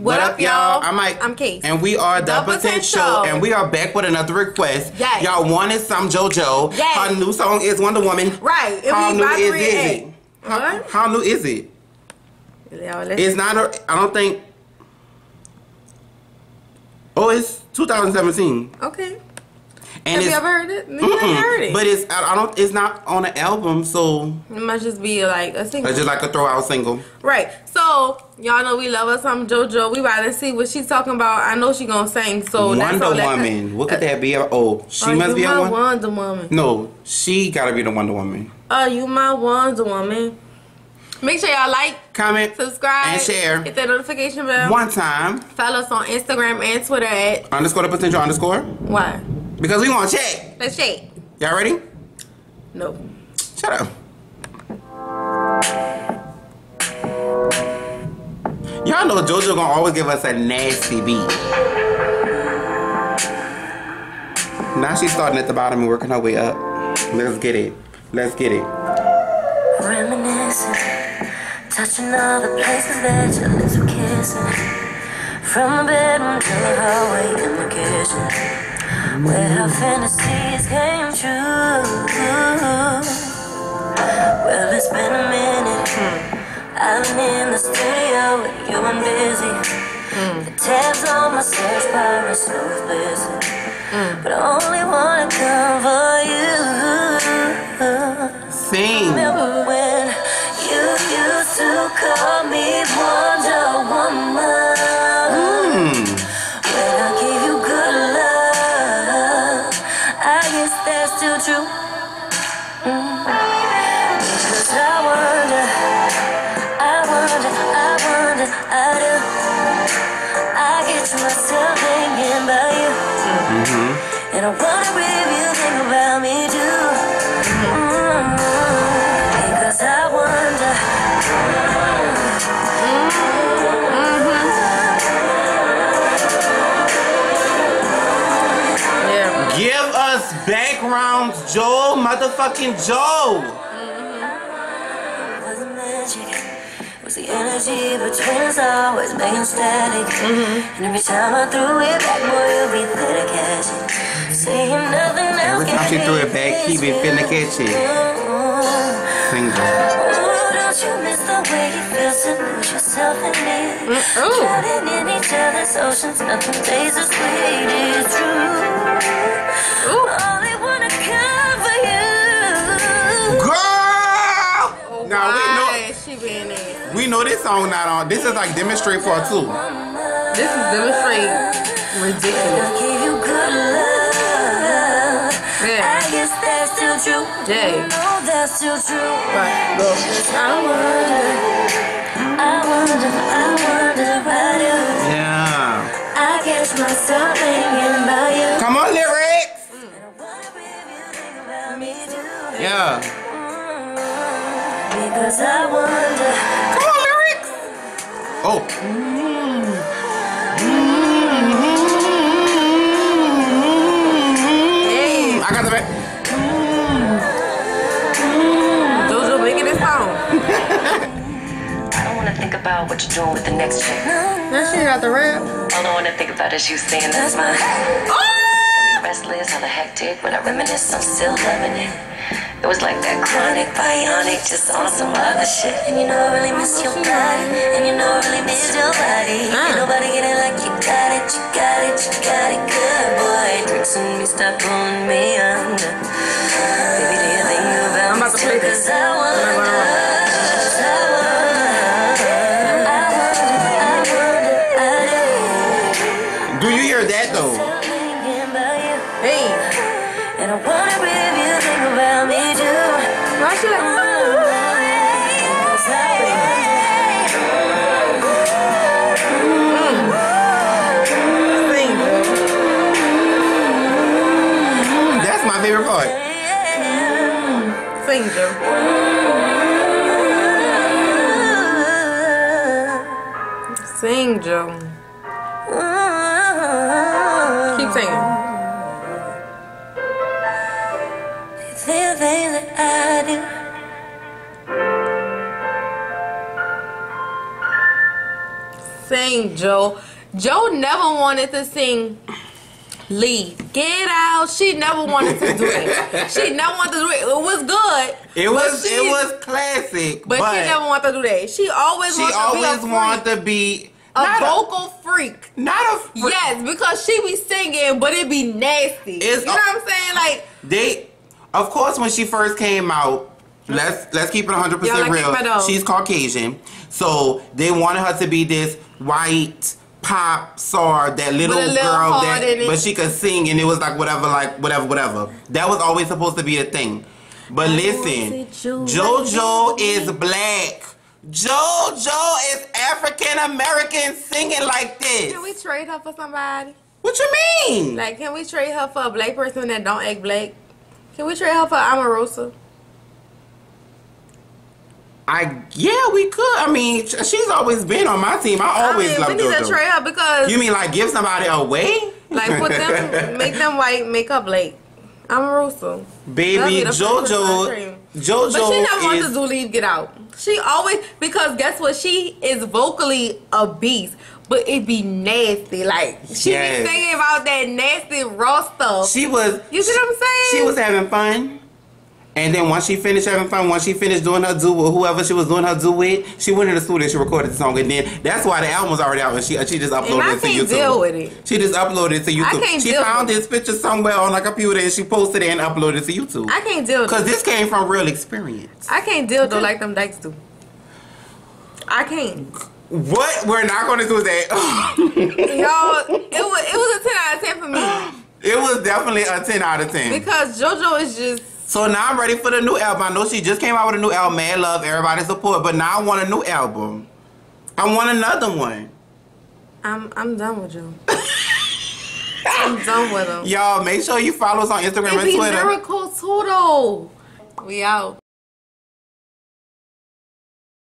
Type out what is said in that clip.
What up, y'all? I'm Kate. And we are The Potential. And we are back with another request. Yes. Y'all wanted some JoJo. Yes. Her new song is Wonder Woman. Right. How new is it? How new is it? It's not a... I don't think... Oh, it's 2017. Okay. And have you ever heard it? Maybe I heard it. But it's it's not on an album, so it must just be like a single. It's just like a throwout single. Right. So y'all know we love us some JoJo. We about to see what she's talking about. I know she gonna sing. So Wonder Woman. What could that be? Oh, she must be a Wonder Woman. No, she gotta be the Wonder Woman. You my Wonder Woman. Make sure y'all like, comment, subscribe, and share. Hit that notification bell. One time. Follow us on Instagram and Twitter at _thepotential_. Why? Because we want to check. Let's check. Y'all ready? Nope. Shut up. Y'all know JoJo gonna always give us a nasty beat. Now she's starting at the bottom and working her way up. Let's get it. Let's get it. Reminiscing, touching all the places that your lips were kissing. From the bedroom to the hallway in the kitchen. Where her fantasies came true. Well, it's been a minute. I've been in the studio with you, I'm busy. The tabs on my search bar are so busy. But I only want to come for you. Sing. Remember when you used to call me Wonder Woman? When I gave you good love, I guess that's still true. Because I wonder, I do. I get to myself thinking about you. And I wonder if you think about me too. Because I wonder. Give us background, Joe, motherfucking Joe. Was the magic, was the energy between us always making static. And every time I threw it back, boy, you'll be finna catch it. Saying nothing else. Every time she threw it back, he be finna catch it. Sing, Joe. You miss the way you feel to lose yourself in me. Drowning in each other's oceans, nothing tastes as sweet as true. Only wanna cover you. Girl! Oh, now we know this song not on. This is like Demonstrate Part 2. This is Demonstrate ridiculous. Give you good love. Yeah. I guess that's still true. Yeah. That's still true. Right, look. I wonder about you. Yeah. I guess myself thinking about you. Come on, lyrics. Yeah. Because I wonder. Come on, lyrics. Oh. Hey. I got the back. About what you're doing with the next chick. That shit got the rap. All I want to think about is you saying that's mine. Got me restless, hella hectic. When I reminisce, I'm still loving it. It was like that chronic, bionic, just on some other shit. And you know I really miss your body. And you know I really miss your body. Ain't nobody get it like you got it. You got it, you got it, good boy. Drinks and me, stop pulling me under. Baby, do you think about me too? Cause I wonder. That though. Hey. And I wonder if you think about me too. Why should I? That's my favorite part. Sing, Joe. Sing, Joe. Keep singing. You feel things that I do. sang Joe. Joe never wanted to sing Lee. Get out. She never wanted to do it. She never wanted to do it. It was good. It was classic. But she never wanted to do that. She always wanted to be a vocal freak. Not a freak. Yes, because she be singing, but it be nasty. You know what I'm saying? Like of course, when she first came out, let's keep it 100% real. She's Caucasian, so they wanted her to be this white pop star, that little girl that, but she could sing, and it was like whatever. That was always supposed to be a thing. But listen, JoJo is black. JoJo is African American singing like this. Can we trade her for somebody? What you mean? Like, can we trade her for a black person that don't act black? Can we trade her for Omarosa? Yeah, we could. I mean, she's always been on my team. I always loved JoJo. We need to trade her because... You mean like give somebody away? Like put them, make them white, make her black. Omarosa. Baby, JoJo. But she never wants to do Leave Get Out. She always, because guess what? She is vocally a beast, but it be nasty. Like, she be singing about that nasty raw stuff. She was. You see what I'm saying? She was having fun. And then once she finished having fun, once she finished doing her do with whoever she was doing her do with, she went in the studio and she recorded the song. And then that's why the album was already out, and she just uploaded it to YouTube. I can't deal with it. She just uploaded it to YouTube. I can't deal with it. She found this picture somewhere on her computer and she posted it and uploaded it to YouTube. I can't deal with it. Because this came from real experience. I can't deal though like them dykes do. I can't. What we're not going to do is that. Y'all, it was a 10 out of 10 for me. It was definitely a 10 out of 10. Because JoJo is just... So now I'm ready for the new album. I know she just came out with a new album. Mad love, everybody support. But now I want a new album. I want another one. I'm done with you. I'm done with him. Y'all, make sure you follow us on Instagram and Twitter. Miracle Tudo. We out.